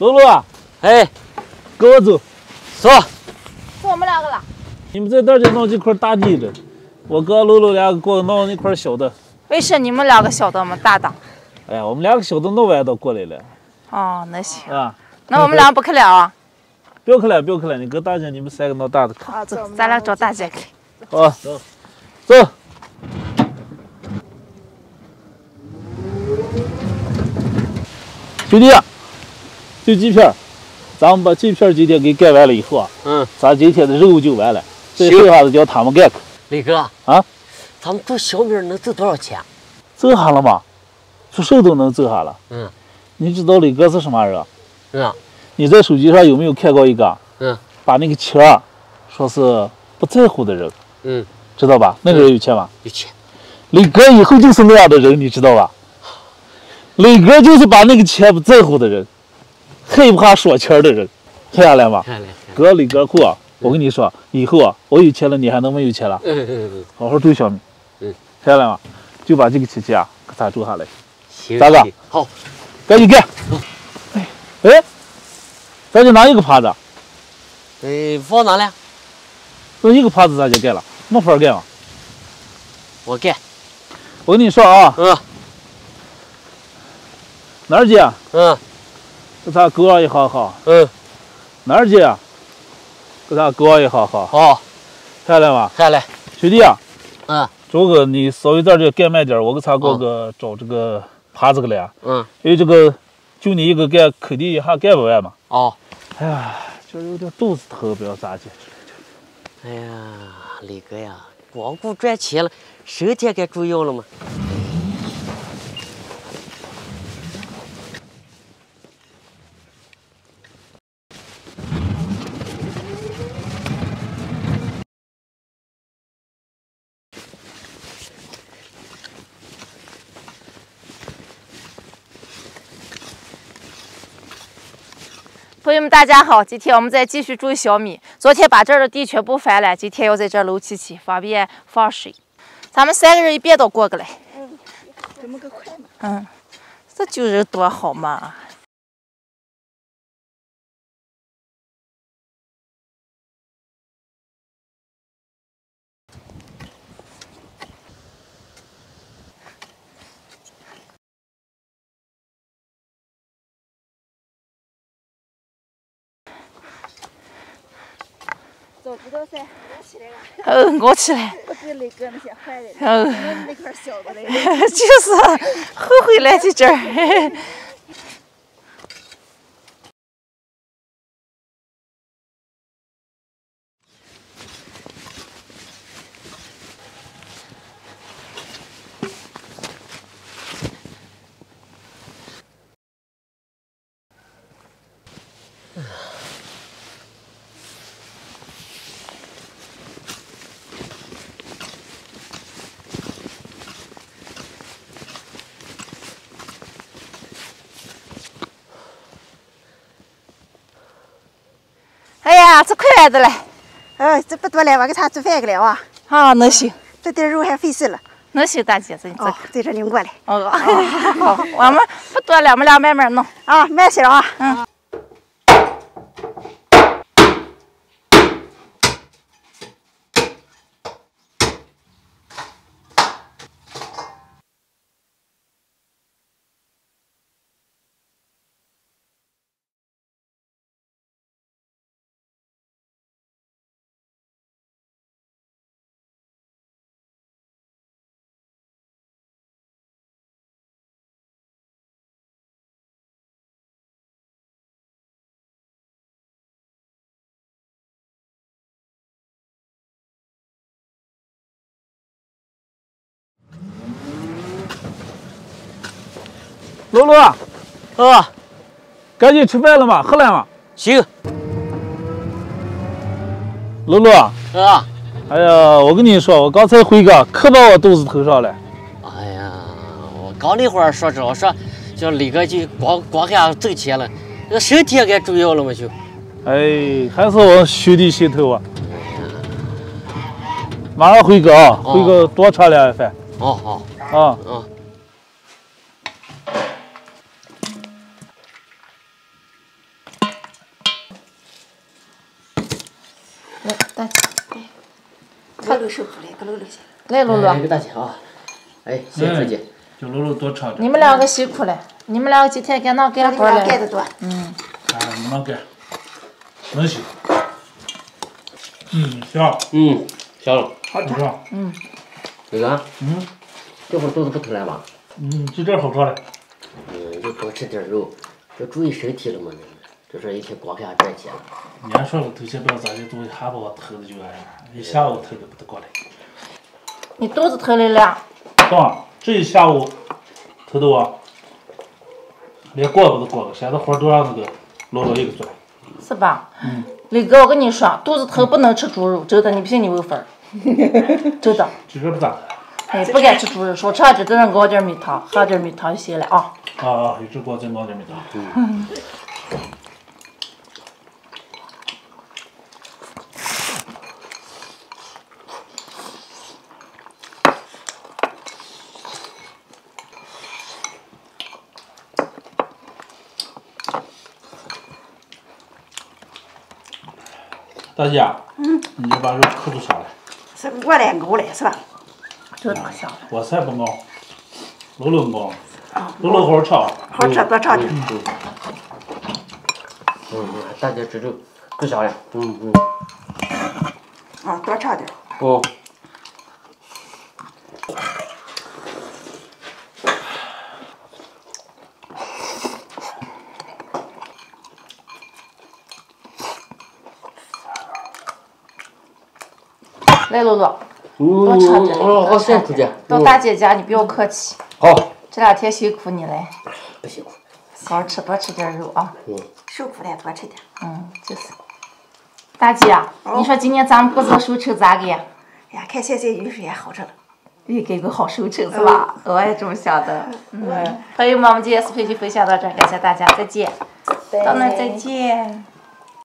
露露啊，哎，跟我走，走，跟我们两个了。你们在这就弄这块大地了，我哥露露俩给我弄那块小的。为啥你们两个小的嘛大的？哎呀，我们两个小的弄完都过来了。哦，那行啊，那我们俩不去了啊？不要去了，不要去了，你跟大姐你们三个弄大的去。好，走，咱俩找大姐去。好，走，走。 兄弟，就这片儿，咱们把这片儿今天给盖完了以后啊，咱今天的任务就完了，这剩下的叫他们盖去。磊哥啊，咱们做小米能挣多少钱？挣下了吗？出手都能挣下了。嗯，你知道磊哥是什么人啊？嗯，你在手机上有没有看过一个？嗯，把那个钱儿说是不在乎的人。嗯，知道吧？那个人有钱吗？有钱。磊哥以后就是那样的人，你知道吧？ 磊哥就是把那个钱不在乎的人，害怕说钱的人，看下来吧。看来，哥磊哥酷啊！我跟你说，以后啊，我有钱了，你还能没有钱了？好好追小米。看下来吧，就把这个琪琪啊，给他住下来。行。大哥，好，赶紧干。哎哎，咱就拿一个耙子。放哪了？弄一个耙子咱就干了，没法干嘛。我干。我跟你说啊。哪儿姐？给他给我一好好。哪儿姐？给他给我一好好。好，下来吧。下来。兄弟啊，周哥，你稍微在这盖慢点，我给他给我个找这个耙子个来。因为这个就你一个盖，肯定一下盖不完嘛。哦。哎呀，就是有点肚子疼，不要咋的。哎呀，磊哥呀，光顾赚钱了，身体该重要了嘛。 朋友们，大家好！今天我们再继续种小米。昨天把这儿的地全部翻了，今天要在这儿摟起起，方便放水。咱们三个人一边倒过个来。怎么个快嘛？这就人多好嘛！早知道噻，我起来了。我起来。我对磊哥那些坏人，那块小的嘞。就是后悔来这阵儿。这快完的了，这不多了，我给他做饭去了啊。啊，能行，这点肉还费事了。能行，大姐，这在这领过来。哦，好，我们不多了，我们俩慢慢弄啊，慢些啊。露露，赶紧吃饭了吗？喝了吗？行。露露，哎呀，我跟你说，我刚才辉哥可把我肚子疼上了。哎呀，我刚那会儿说着，我说叫李哥就光看挣钱了，那身体也该重要了嘛就。哎，还是我兄弟心头啊。马上辉哥啊，辉哥多吃两碗饭。哦好。露受苦来，给露露先。来，露露。来个大姐啊！哎，谢谢自己。叫露露多唱点。你们两个辛苦了，你们两个今天给俺干活了。干得多。嗯。哎，你能干，能行。嗯，香。嗯，香了。好吃。嗯。那个。嗯。这会儿肚子不疼了吧？嗯，就这好吃了。嗯，就多吃点肉，要注意身体了嘛。 就是一天光看赚钱了。你还说我头先不要咋的，东西还把我疼的就完了，一下午疼的不得过来。你肚子疼了了？刚这一下午疼的我，连过都过了，现在活都让那个老老一个做。是吧？嗯。磊哥，我跟你说，肚子疼不能吃猪肉，真的，你不信你问粉儿。真的。这个不咋的。哎，不敢吃猪肉，少吃点，再让熬点米汤，喝点米汤就行了啊。啊啊！一直给我再熬点米汤。嗯。大姐，嗯，你就把肉扣住上来。是我来熬来是吧？就这么想。我才不熬，露露熬。露露好好唱。好吃多唱点。嗯，大姐这就不想了。嗯嗯。啊，多唱点。哦。来，露露，多吃点，多吃点。到大姐家你不要客气。好。这两天辛苦你了。不辛苦。少吃，多吃点肉啊。嗯。受苦了，多吃点。嗯，就是。大姐，你说今年咱们过这个收成咋个呀？哎呀，看现在雨水也好着了，又给个好收成是吧？我也这么想的。嗯。朋友们，我们今天视频就分享到这儿，感谢大家，再见。到那再见。